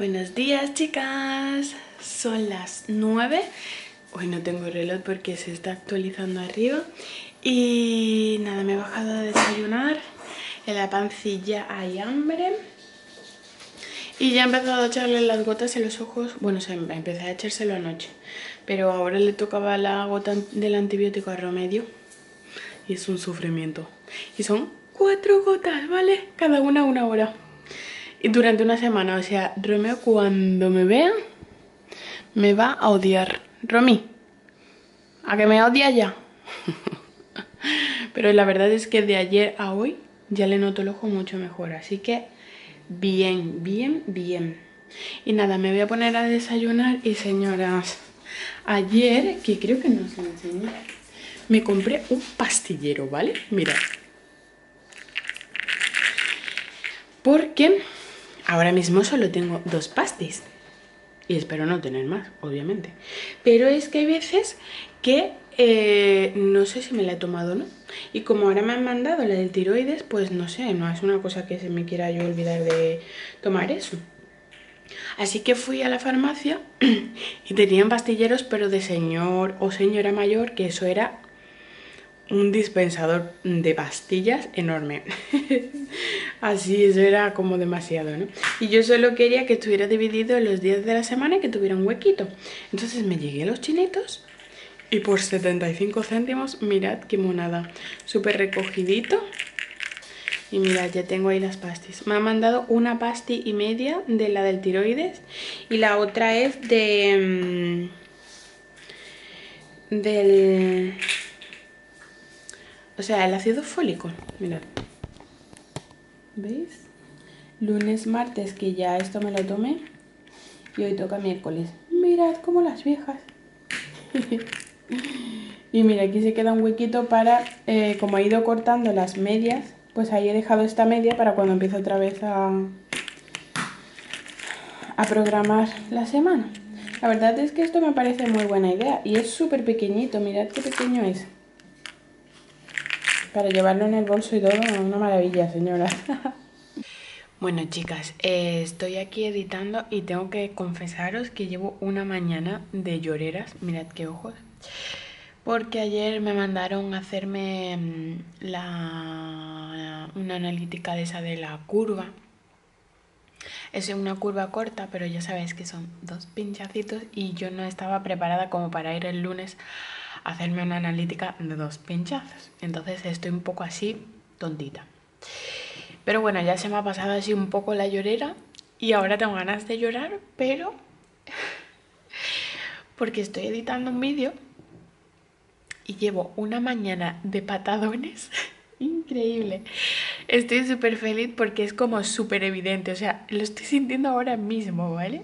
Buenos días, chicas. Son las 9. Hoy no tengo reloj porque se está actualizando arriba. Y nada, me he bajado a desayunar. En la pancilla hay hambre. Y ya he empezado a echarle las gotas en los ojos. Bueno, empecé a echárselo anoche. Pero ahora le tocaba la gota del antibiótico a Romedio. Y es un sufrimiento. Y son 4 gotas, ¿vale? Cada una hora. Y durante una semana, o sea, Romeo cuando me vea, me va a odiar. Romy, ¿a que me odia ya? Pero la verdad es que de ayer a hoy ya le noto el ojo mucho mejor. Así que bien, bien, bien. Y nada, me voy a poner a desayunar. Y señoras, ayer, que creo que no os lo enseñé, me compré un pastillero, ¿vale? Mirad. Porque ahora mismo solo tengo 2 pastis. Y espero no tener más, obviamente. Pero es que hay veces que no sé si me la he tomado o no. Y como ahora me han mandado la del tiroides, pues no sé, no es una cosa que se me quiera yo olvidar de tomar eso. Así que fui a la farmacia y tenían pastilleros, pero de señor o señora mayor, que eso era un dispensador de pastillas enorme. Así, eso era como demasiado, ¿no? Y yo solo quería que estuviera dividido en los días de la semana y que tuviera un huequito. Entonces me llegué a los chinitos y por 75 céntimos, mirad qué monada. Súper recogidito. Y mirad, ya tengo ahí las pastis. Me han mandado una pasti y media de la del tiroides y la otra es de... o sea, el ácido fólico, mirad. ¿Veis? Lunes, martes, que ya esto me lo tomé. Y hoy toca miércoles. Mirad como las viejas. Y mira, aquí se queda un huequito para... como he ido cortando las medias, pues ahí he dejado esta media para cuando empiece otra vez a programar la semana. La verdad es que esto me parece muy buena idea. Y es súper pequeñito, mirad qué pequeño es. Para llevarlo en el bolso y todo, una maravilla, señora. Bueno, chicas, estoy aquí editando y tengo que confesaros que llevo una mañana de lloreras. Mirad qué ojos. Porque ayer me mandaron a hacerme una analítica de esa de la curva. Es una curva corta, pero ya sabéis que son 2 pinchacitos y yo no estaba preparada como para ir el lunes hacerme una analítica de 2 pinchazos. Entonces estoy un poco así tontita, pero bueno, ya se me ha pasado así un poco la llorera y ahora tengo ganas de llorar, pero porque estoy editando un vídeo y llevo una mañana de patadones increíble. Estoy súper feliz porque es como súper evidente, o sea, lo estoy sintiendo ahora mismo, ¿vale?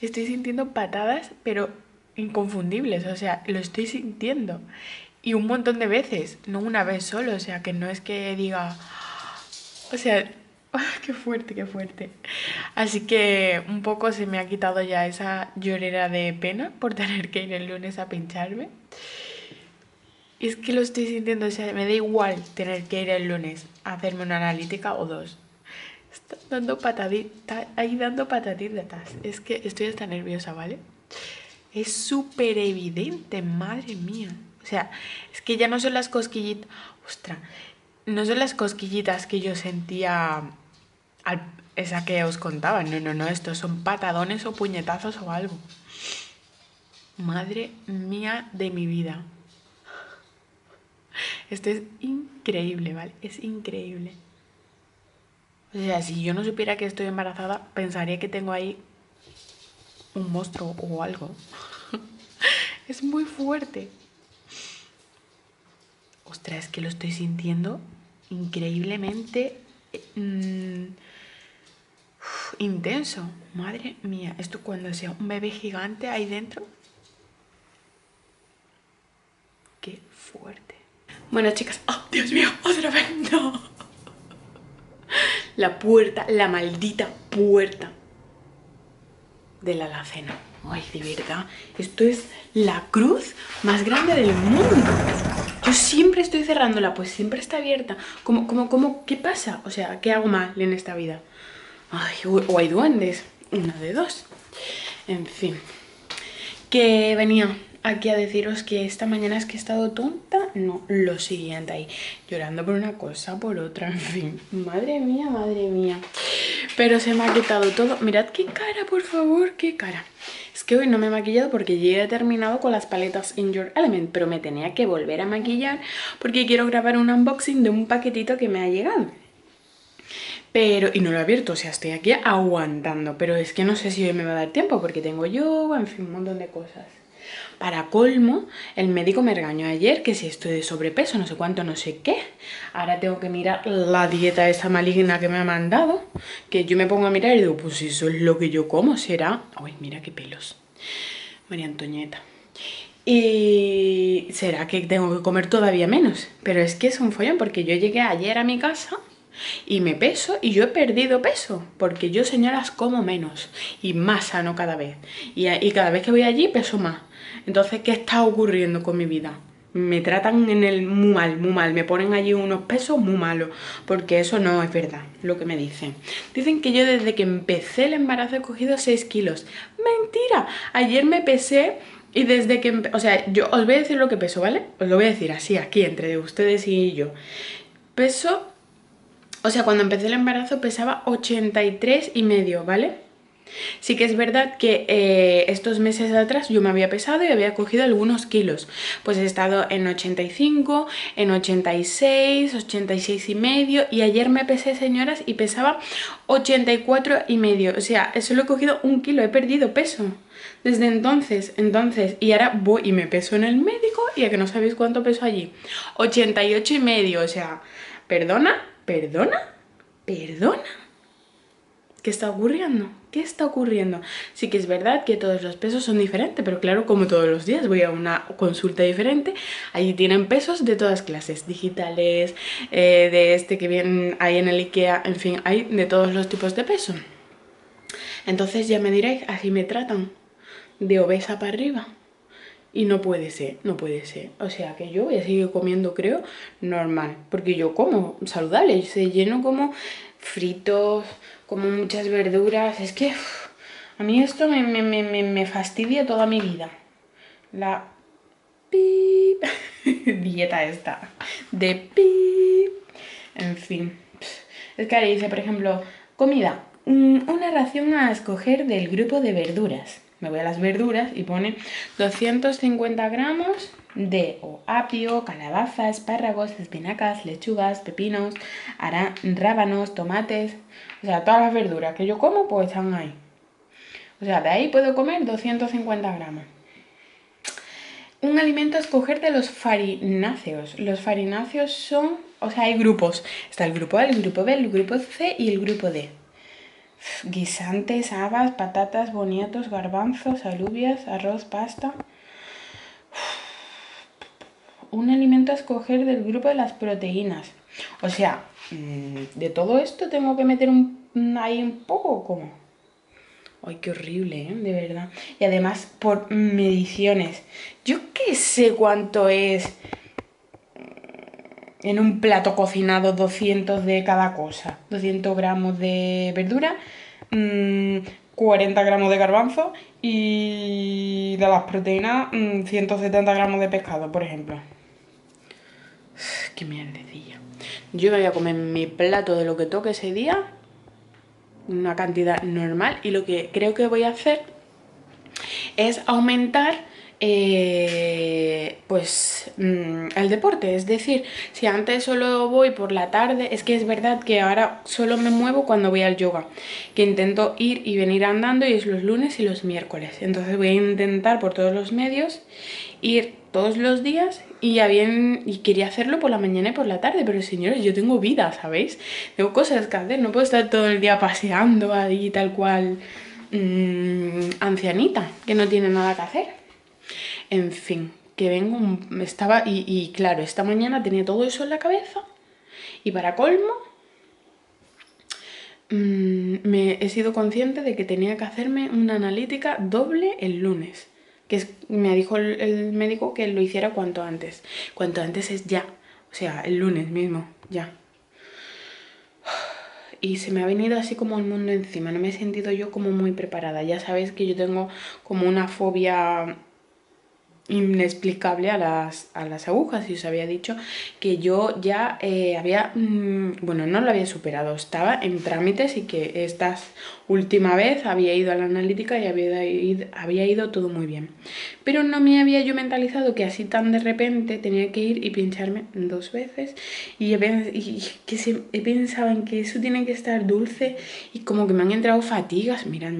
Estoy sintiendo patadas, pero inconfundibles, o sea, lo estoy sintiendo y un montón de veces, no una vez solo, o sea, que no es que diga, o sea, qué fuerte, qué fuerte. Así que un poco se me ha quitado ya esa llorera de pena por tener que ir el lunes a pincharme. Es que lo estoy sintiendo, o sea, me da igual tener que ir el lunes a hacerme una analítica o 2. Está dando pataditas, ahí dando pataditas, es que estoy hasta nerviosa, ¿vale? Es súper evidente, madre mía. O sea, es que ya no son las cosquillitas... Ostras, no son las cosquillitas que yo sentía... esa que os contaba. No, no, no, estos son patadones o puñetazos o algo. Madre mía de mi vida. Esto es increíble, ¿vale? Es increíble. O sea, si yo no supiera que estoy embarazada, pensaría que tengo ahí... un monstruo o algo. Es muy fuerte. Ostras, es que lo estoy sintiendo increíblemente intenso. Madre mía, esto cuando sea un bebé gigante ahí dentro. Qué fuerte. Bueno, chicas, ¡oh, Dios mío! ¡Otra vez! ¡No! La puerta, la maldita puerta de la alacena. Ay, de verdad, esto es la cruz más grande del mundo. Yo siempre estoy cerrándola, pues siempre está abierta. ¿Cómo, qué pasa? O sea, ¿qué hago mal en esta vida? Ay, o hay duendes. una de dos. En fin, que venía aquí a deciros que esta mañana es que he estado tonta, no, lo siguiente ahí, llorando por una cosa, por otra, en fin, madre mía, madre mía. Pero se me ha quitado todo, mirad qué cara, por favor, qué cara. Es que hoy no me he maquillado porque ya he terminado con las paletas In Your Element, pero me tenía que volver a maquillar porque quiero grabar un unboxing de un paquetito que me ha llegado. Pero, y no lo he abierto, o sea, estoy aquí aguantando, pero es que no sé si hoy me va a dar tiempo porque tengo yoga, en fin, un montón de cosas. Para colmo, el médico me regañó ayer que si estoy de sobrepeso, no sé cuánto, no sé qué. Ahora tengo que mirar la dieta esa maligna que me ha mandado, que yo me pongo a mirar y digo, pues eso es lo que yo como, será... Uy, mira qué pelos, María Antoñeta. Y será que tengo que comer todavía menos, pero es que es un follón porque yo llegué ayer a mi casa... y me peso y yo he perdido peso porque yo, señoras, como menos y más sano cada vez y cada vez que voy allí peso más. Entonces, ¿qué está ocurriendo con mi vida? Me tratan en el muy mal, me ponen allí unos pesos muy malos porque eso no es verdad lo que me dicen. Dicen que yo desde que empecé el embarazo he cogido 6 kilos. ¡Mentira! Ayer me pesé y desde que... o sea, yo os voy a decir lo que peso, ¿vale? Os lo voy a decir así, aquí, entre ustedes y yo. Peso... o sea, cuando empecé el embarazo pesaba 83,5, ¿vale? Sí que es verdad que estos meses atrás yo me había pesado y había cogido algunos kilos. Pues he estado en 85, en 86, 86,5 y ayer me pesé, señoras, y pesaba 84,5. O sea, solo he cogido un kilo, he perdido peso. Desde entonces, y ahora voy y me peso en el médico y a que no sabéis cuánto peso allí. 88,5, o sea, perdona. ¿Perdona? ¿Perdona? ¿Qué está ocurriendo? ¿Qué está ocurriendo? Sí que es verdad que todos los pesos son diferentes, pero claro, como todos los días voy a una consulta diferente, allí tienen pesos de todas clases, digitales, de este que vienen ahí en el IKEA, en fin, hay de todos los tipos de peso. Entonces ya me diréis, así me tratan, de obesa para arriba. Y no puede ser, no puede ser. O sea que yo voy a seguir comiendo, creo, normal. Porque yo como saludable, yo se lleno como fritos, como muchas verduras. Es que a mí esto me fastidia toda mi vida. La pip dieta esta de pip. En fin. Es que ahora dice, por ejemplo, comida. Una ración a escoger del grupo de verduras. Me voy a las verduras y pone 250 gramos de apio, calabaza, espárragos, espinacas, lechugas, pepinos, rábanos, tomates... O sea, todas las verduras que yo como, pues están ahí. O sea, de ahí puedo comer 250 gramos. Un alimento a escoger de los farináceos. Los farináceos son... o sea, hay grupos. Está el grupo A, el grupo B, el grupo C y el grupo D. Guisantes, habas, patatas, boniatos, garbanzos, alubias, arroz, pasta. Un alimento a escoger del grupo de las proteínas. O sea, de todo esto tengo que meter ahí un poco, ¿cómo? Ay, qué horrible, ¿eh? De verdad. Y además por mediciones. Yo qué sé cuánto es en un plato cocinado 200 de cada cosa. 200 gramos de verdura, 40 gramos de garbanzo y de las proteínas 170 gramos de pescado, por ejemplo. Qué mierdecilla. Yo me voy a comer mi plato de lo que toque ese día, una cantidad normal, y lo que creo que voy a hacer es aumentar... el deporte. Es decir, si antes solo voy por la tarde, es que es verdad que ahora solo me muevo cuando voy al yoga, que intento ir y venir andando, y es los lunes y los miércoles. Entonces voy a intentar por todos los medios ir todos los días, y ya bien, y quería hacerlo por la mañana y por la tarde, pero señores, yo tengo vida, ¿sabéis? Tengo cosas que hacer, no puedo estar todo el día paseando ahí tal cual ancianita, que no tiene nada que hacer. En fin, que vengo, estaba, y claro, esta mañana tenía todo eso en la cabeza, y para colmo, he sido consciente de que tenía que hacerme una analítica doble el lunes, que me dijo el médico que lo hiciera cuanto antes. Cuanto antes es ya, o sea, el lunes mismo, ya. y se me ha venido así como el mundo encima. No me he sentido yo como muy preparada. Ya sabéis que yo tengo como una fobia inexplicable a las agujas, y os había dicho que yo ya no lo había superado, estaba en trámites, y que esta última vez había ido a la analítica y había ido todo muy bien, pero no me había yo mentalizado que así tan de repente tenía que ir y pincharme dos veces, y pensaban que eso tiene que estar dulce, y como que me han entrado fatigas. Mirad,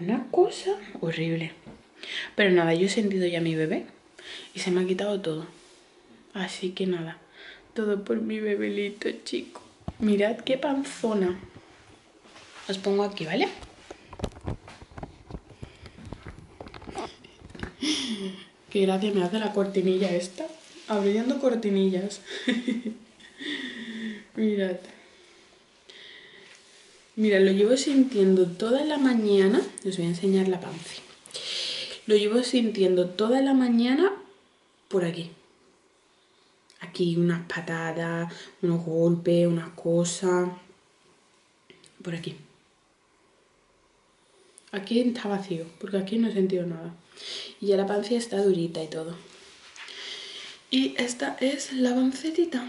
una cosa horrible. Pero nada, yo he sentido ya a mi bebé y se me ha quitado todo. Así que nada, todo por mi bebelito, chico. Mirad qué panzona. Os pongo aquí, ¿vale? Qué gracia me hace la cortinilla esta. Abriendo cortinillas. Mirad. Mirad, lo llevo sintiendo toda la mañana. Os voy a enseñar la panza. Lo llevo sintiendo toda la mañana por aquí. Aquí unas patadas, unos golpes, unas cosas. Por aquí. Aquí está vacío, porque aquí no he sentido nada. Y ya la pancita está durita y todo. Y esta es la pancetita.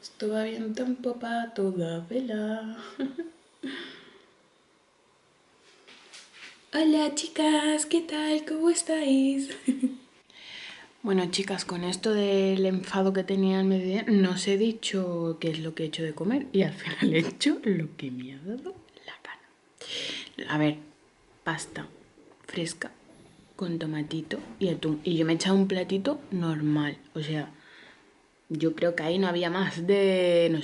Esto va bien tan popa toda vela. Hola chicas, ¿qué tal? ¿Cómo estáis? Bueno chicas, con esto del enfado que tenía al mediodía, no os he dicho qué es lo que he hecho de comer, y al final he hecho lo que me ha dado la gana. A ver, pasta fresca con tomatito y atún. Y yo me he echado un platito normal, o sea, yo creo que ahí no había más de... No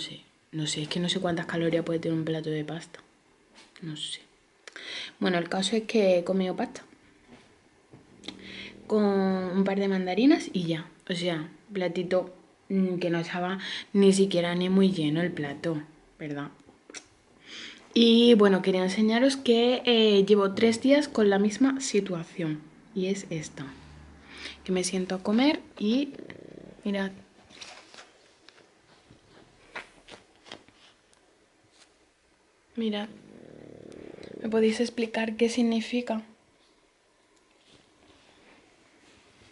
sé, es que no sé cuántas calorías puede tener un plato de pasta. No sé. Bueno, el caso es que he comido pasta con un par de mandarinas y ya. O sea, platito que no estaba ni siquiera ni muy lleno el plato, ¿verdad? Y bueno, quería enseñaros que llevo 3 días con la misma situación. Y es esta. Que me siento a comer y... mirad. Mirad. ¿Me podéis explicar qué significa?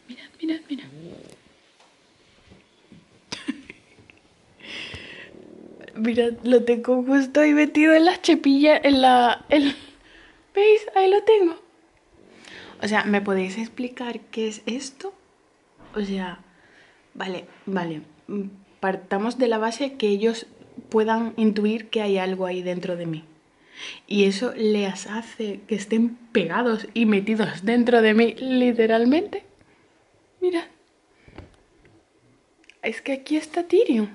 Mirad. Mirad, lo tengo justo ahí metido en las chepillas, ¿veis? Ahí lo tengo. O sea, ¿me podéis explicar qué es esto? O sea, vale. Partamos de la base que ellos puedan intuir que hay algo ahí dentro de mí. Y eso les hace que estén pegados y metidos dentro de mí, literalmente. Mirad. Es que aquí está Tyrion.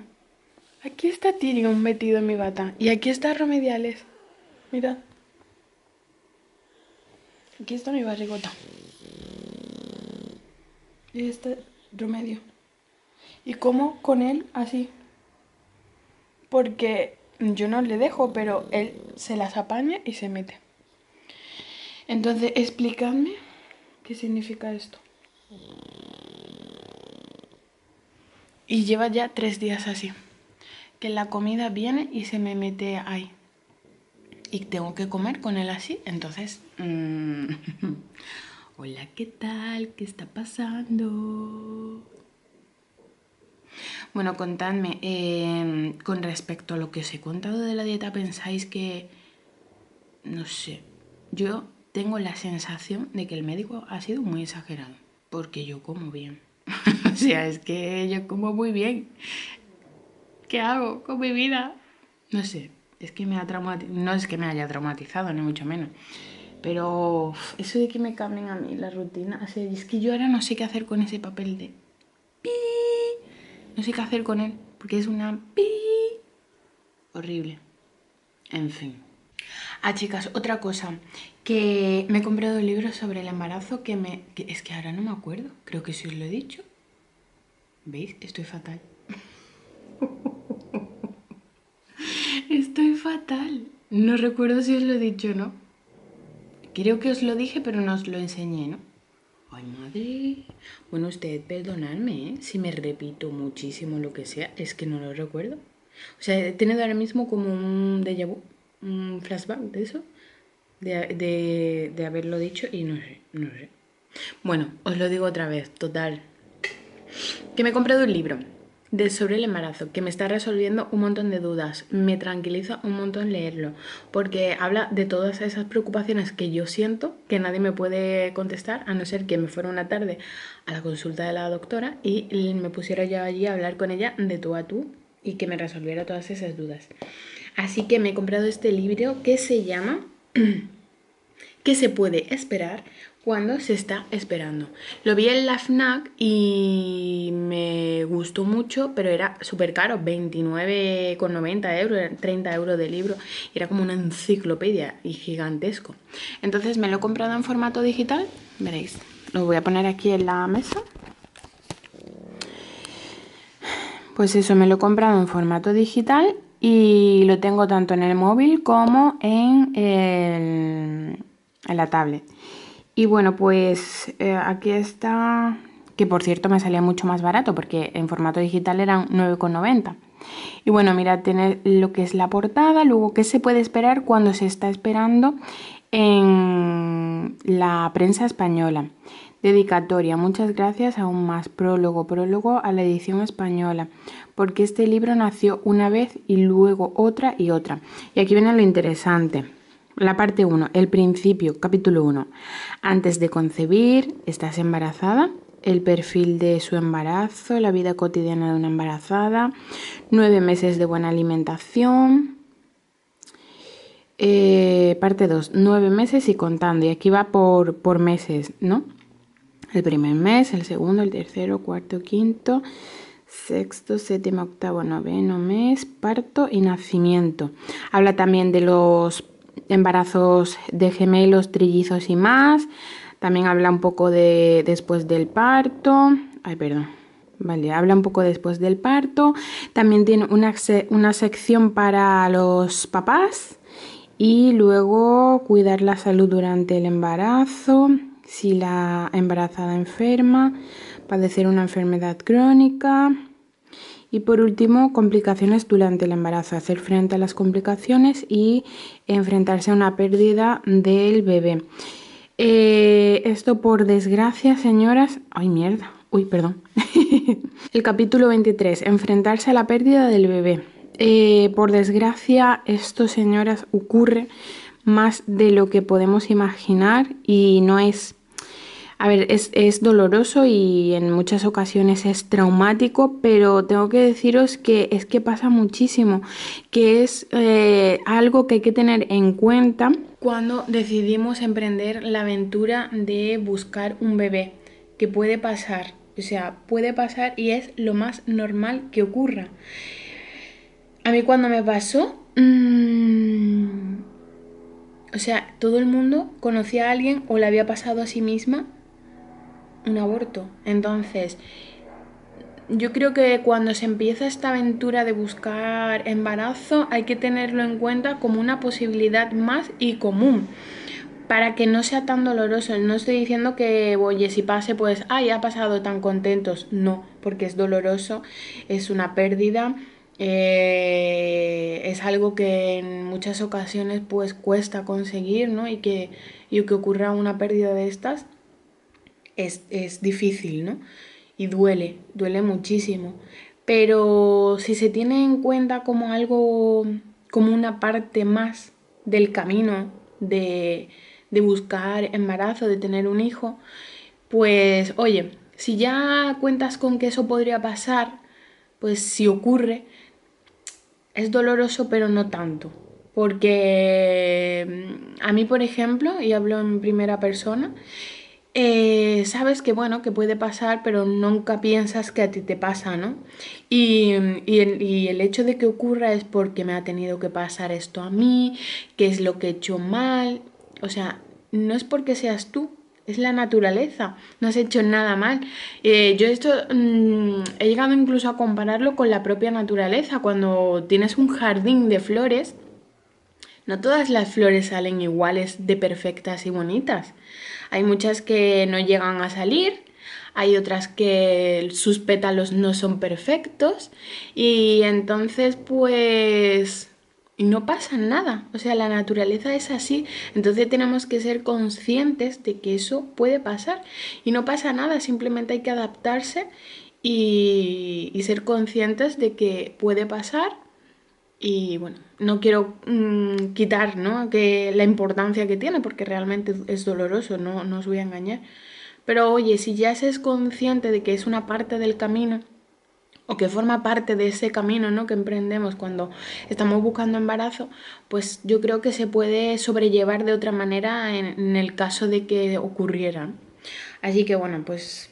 Aquí está Tyrion metido en mi bata. Y aquí está Romediales. Mirad. Aquí está mi barrigota. Y este Romedio. Y como con él así. Porque... yo no le dejo, pero él se las apaña y se mete. Entonces, explicadme qué significa esto. Y lleva ya 3 días así. Que la comida viene y se me mete ahí. Y tengo que comer con él así, entonces... Hola, ¿qué tal? ¿Qué está pasando? Bueno, contadme, con respecto a lo que os he contado de la dieta, ¿pensáis que...? No sé, yo tengo la sensación de que el médico ha sido muy exagerado, porque yo como bien. O sea, es que yo como muy bien. ¿Qué hago con mi vida? No sé, es que me ha traumatizado, no es que me haya traumatizado, ni mucho menos. Pero eso de que me cambien a mí la rutina, o sea, es que yo ahora no sé qué hacer con ese papel de... no sé qué hacer con él, porque es una pi horrible. En fin. Ah, chicas, otra cosa. Que me he comprado un libro sobre el embarazo que es que ahora no me acuerdo. Creo que sí os lo he dicho. ¿Veis? Estoy fatal. Estoy fatal. No recuerdo si os lo he dicho o no. Creo que os lo dije, pero no os lo enseñé, ¿no? Ay, madre. Bueno, usted, perdonadme, si me repito muchísimo lo que sea, es que no lo recuerdo. O sea, he tenido ahora mismo como un déjà vu, un flashback de eso, de haberlo dicho y no sé. Bueno, os lo digo otra vez, total. Que me he comprado un libro sobre el embarazo, que me está resolviendo un montón de dudas, me tranquiliza un montón leerlo, porque habla de todas esas preocupaciones que yo siento, que nadie me puede contestar, a no ser que me fuera una tarde a la consulta de la doctora y me pusiera yo allí a hablar con ella de tú a tú y que me resolviera todas esas dudas. Así que me he comprado este libro que se llama ¿Qué se puede esperar? Cuando se está esperando. Lo vi en la FNAC y me gustó mucho, pero era súper caro, 29,90 €, 30 € de libro, era como una enciclopedia y gigantesco. Entonces me lo he comprado en formato digital, veréis, lo voy a poner aquí en la mesa. Pues eso, me lo he comprado en formato digital y lo tengo tanto en el móvil como en la tablet. Y bueno, pues aquí está, que por cierto me salía mucho más barato porque en formato digital eran 9,90 €. Y bueno, mira, tiene lo que es la portada, luego qué se puede esperar cuando se está esperando en la prensa española. Dedicatoria, muchas gracias, aún más, prólogo a la edición española, porque este libro nació una vez y luego otra y otra. Y aquí viene lo interesante. La parte 1, el principio, capítulo 1. Antes de concebir, ¿estás embarazada? El perfil de su embarazo, la vida cotidiana de una embarazada, 9 meses de buena alimentación. Parte 2, 9 meses y contando. Y aquí va por meses, ¿no? El primer mes, el segundo, el tercero, cuarto, quinto, sexto, séptimo, octavo, noveno mes, parto y nacimiento. Habla también de los embarazos de gemelos, trillizos y más. También habla un poco de después del parto. Vale, habla un poco después del parto. También tiene una sección para los papás. Y luego cuidar la salud durante el embarazo. Si la embarazada enferma, padecer una enfermedad crónica. Y por último, complicaciones durante el embarazo, hacer frente a las complicaciones y enfrentarse a una pérdida del bebé. Esto por desgracia, señoras... ¡Ay, mierda! Uy, perdón. El capítulo 23, enfrentarse a la pérdida del bebé. Por desgracia, esto, señoras, ocurre más de lo que podemos imaginar y no es... A ver, es doloroso y en muchas ocasiones es traumático, pero tengo que deciros que es que pasa muchísimo, que es algo que hay que tener en cuenta cuando decidimos emprender la aventura de buscar un bebé, que puede pasar, o sea, puede pasar y es lo más normal que ocurra. A mí cuando me pasó... o sea, todo el mundo conocía a alguien o le había pasado a sí misma un aborto. Entonces, yo creo que cuando se empieza esta aventura de buscar embarazo hay que tenerlo en cuenta como una posibilidad más y común para que no sea tan doloroso. No estoy diciendo que, oye, si pase, pues, ay, ha pasado, tan contentos. No, porque es doloroso, es una pérdida. Es algo que en muchas ocasiones pues cuesta conseguir, ¿no? Y que ocurra una pérdida de estas es difícil, ¿no? Y duele muchísimo. Pero si se tiene en cuenta como algo, como una parte más del camino de buscar embarazo, de tener un hijo, pues oye, si ya cuentas con que eso podría pasar, pues si ocurre... Es doloroso, pero no tanto, porque a mí, por ejemplo, y hablo en primera persona, sabes que, bueno, que puede pasar, pero nunca piensas que a ti te pasa, ¿no? Y el hecho de que ocurra es porque me ha tenido que pasar esto a mí, que es lo que he hecho mal, o sea, no es porque seas tú, es la naturaleza, no has hecho nada mal. Yo esto he llegado incluso a compararlo con la propia naturaleza. Cuando tienes un jardín de flores, No todas las flores salen iguales de perfectas y bonitas. Hay muchas que no llegan a salir, hay otras que sus pétalos no son perfectos y entonces pues no pasa nada. O sea, la naturaleza es así, entonces tenemos que ser conscientes de que eso puede pasar y no pasa nada, simplemente hay que adaptarse y ser conscientes de que puede pasar. Y bueno, no quiero quitar, ¿no?, que la importancia que tiene, porque realmente es doloroso, no os voy a engañar. Pero oye, si ya se es consciente de que es una parte del camino, o que forma parte de ese camino, ¿no?, que emprendemos cuando estamos buscando embarazo, pues yo creo que se puede sobrellevar de otra manera en el caso de que ocurriera. Así que bueno, pues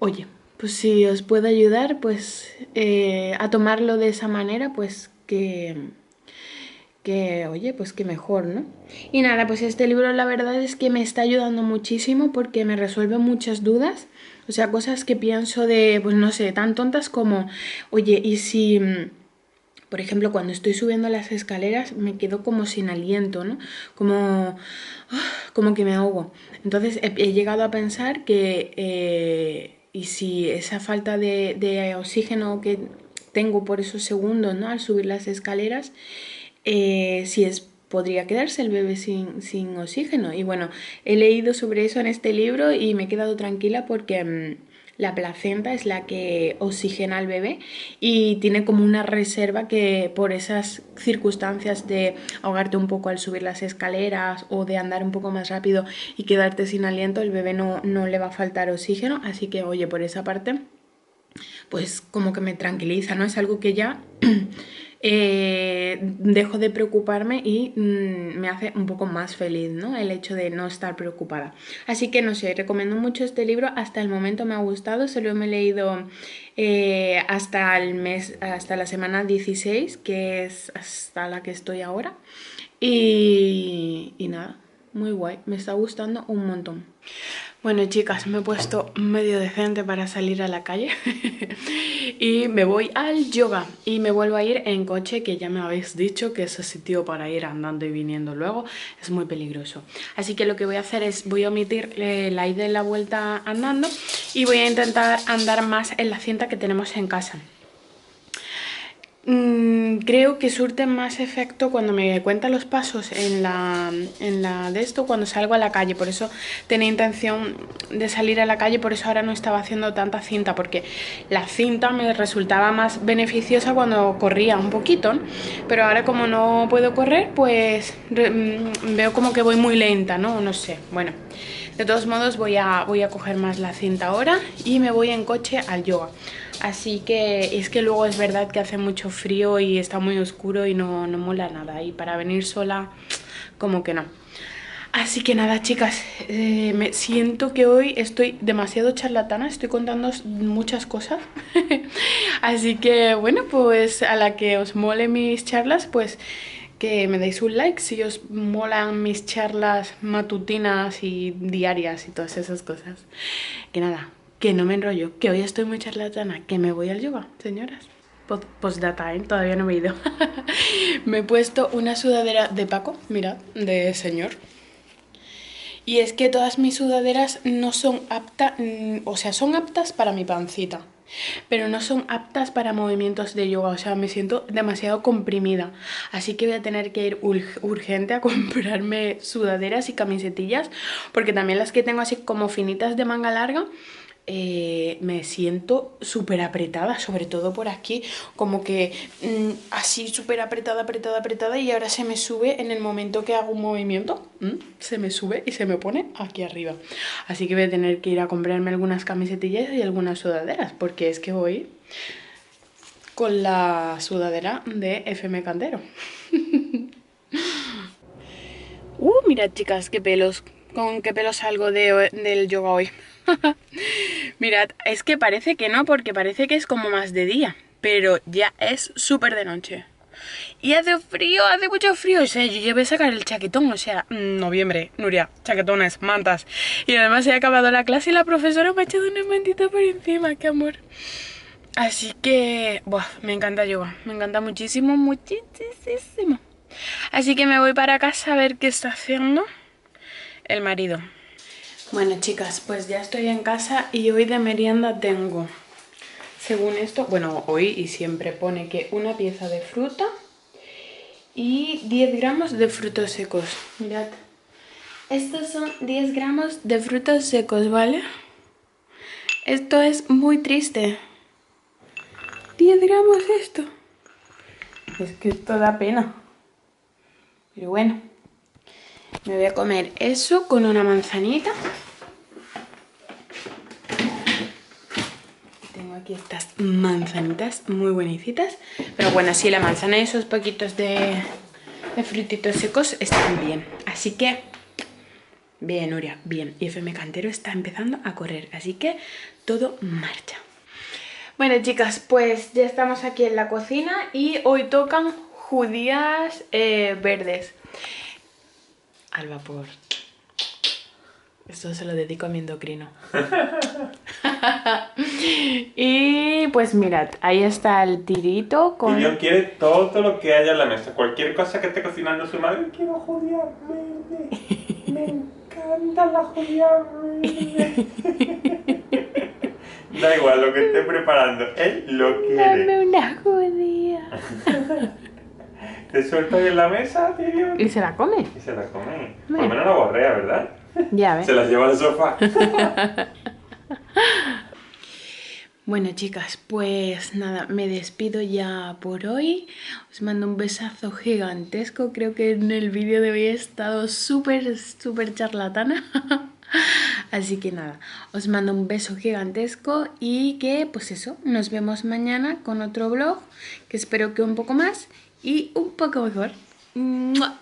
oye, pues si os puedo ayudar, pues a tomarlo de esa manera, pues que oye, pues que mejor, ¿no? Y nada, pues este libro la verdad es que me está ayudando muchísimo porque me resuelve muchas dudas, o sea, cosas que pienso de, pues no sé, tan tontas como, oye, y si, por ejemplo, cuando estoy subiendo las escaleras me quedo como sin aliento, ¿no? Como que me ahogo. Entonces he llegado a pensar que... y si esa falta de oxígeno que tengo por esos segundos, ¿no?, al subir las escaleras, podría quedarse el bebé sin oxígeno. Y bueno, he leído sobre eso en este libro y me he quedado tranquila porque la placenta es la que oxigena al bebé y tiene como una reserva que por esas circunstancias de ahogarte un poco al subir las escaleras o de andar un poco más rápido y quedarte sin aliento, el bebé no le va a faltar oxígeno. Así que oye, por esa parte pues como que me tranquiliza, ¿no? Es algo que ya dejo de preocuparme y me hace un poco más feliz, ¿no?, el hecho de no estar preocupada. Así que no sé, recomiendo mucho este libro. Hasta el momento me ha gustado, solo me he leído hasta la semana 16, que es hasta la que estoy ahora. Y nada, muy guay, me está gustando un montón. Bueno, chicas, me he puesto medio decente para salir a la calle y me voy al yoga y me vuelvo a ir en coche, que ya me habéis dicho que ese sitio para ir andando y viniendo luego es muy peligroso. Así que lo que voy a hacer es, voy a omitir la ida y la vuelta andando y voy a intentar andar más en la cinta que tenemos en casa. Creo que surte más efecto cuando me cuenta los pasos en la de esto, cuando salgo a la calle. Por eso tenía intención de salir a la calle, por eso ahora no estaba haciendo tanta cinta, porque la cinta me resultaba más beneficiosa cuando corría un poquito, ¿no? Pero ahora como no puedo correr, pues veo como que voy muy lenta, ¿no? No sé, bueno, de todos modos voy a coger más la cinta ahora y me voy en coche al yoga. Así que es que luego es verdad que hace mucho frío y está muy oscuro y no mola nada. Y para venir sola, como que no. Así que nada, chicas, me siento que hoy estoy demasiado charlatana, estoy contando muchas cosas. Así que bueno, pues a la que os mole mis charlas, pues que me deis un like si os molan mis charlas matutinas y diarias y todas esas cosas. Que nada, que no me enrollo, que hoy estoy muy charlatana, que me voy al yoga, señoras. Postdata, ¿eh? Todavía no me he ido. Me he puesto una sudadera de Paco, mirad, de señor. Y es que todas mis sudaderas no son aptas, o sea, son aptas para mi pancita, pero no son aptas para movimientos de yoga, o sea, me siento demasiado comprimida. Así que voy a tener que ir urgente a comprarme sudaderas y camisetillas, porque también las que tengo así como finitas de manga larga, me siento súper apretada, sobre todo por aquí, como que así súper apretada, y ahora se me sube en el momento que hago un movimiento, se me sube y se me pone aquí arriba. Así que voy a tener que ir a comprarme algunas camisetillas y algunas sudaderas, porque es que voy con la sudadera de FM Cantero. Mirad, chicas, qué pelos. ¿Con qué pelo salgo del yoga hoy? Mirad, es que parece que no, porque parece que es como más de día, pero ya es súper de noche. Y hace frío, hace mucho frío. O sea, yo ya voy a sacar el chaquetón, o sea, noviembre, Nuria, chaquetones, mantas. Y además he acabado la clase y la profesora me ha echado una mantita por encima, qué amor. Así que, buah, me encanta yoga, me encanta muchísimo, muchísimo. Así que me voy para casa a ver qué está haciendo el marido. Bueno, chicas, pues ya estoy en casa y hoy de merienda tengo, según esto, bueno, hoy y siempre pone que una pieza de fruta y 10 gramos de frutos secos. Mirad, estos son 10 gramos de frutos secos, ¿vale? Esto es muy triste. 10 gramos esto. Es que esto da pena. Pero bueno, me voy a comer eso con una manzanita. Tengo aquí estas manzanitas muy buenicitas. Pero bueno, sí, la manzana y esos poquitos de frutitos secos están bien. Así que, bien, Nuria, bien. Y FM Cantero está empezando a correr, así que todo marcha. Bueno, chicas, pues ya estamos aquí en la cocina y hoy tocan judías verdes al vapor. Esto se lo dedico a mi endocrino. Y pues mirad, ahí está el tirito con... Tyrion quiere todo lo que haya en la mesa. Cualquier cosa que esté cocinando su madre. Quiero judías verdes. Me encantan las judías verdes. Da igual lo que esté preparando, él lo quiere. Dame una judía. Te suelta en la mesa, Tyrion. Y se la come. Y se la come. Por lo menos la borrea, ¿verdad? Ya ves. Se las lleva al sofá. Bueno, chicas, pues nada, me despido ya por hoy. Os mando un besazo gigantesco. Creo que en el vídeo de hoy he estado súper charlatana. Así que nada, os mando un beso gigantesco y que, pues eso, nos vemos mañana con otro vlog, que espero que un poco más y un poco mejor. ¡Mua!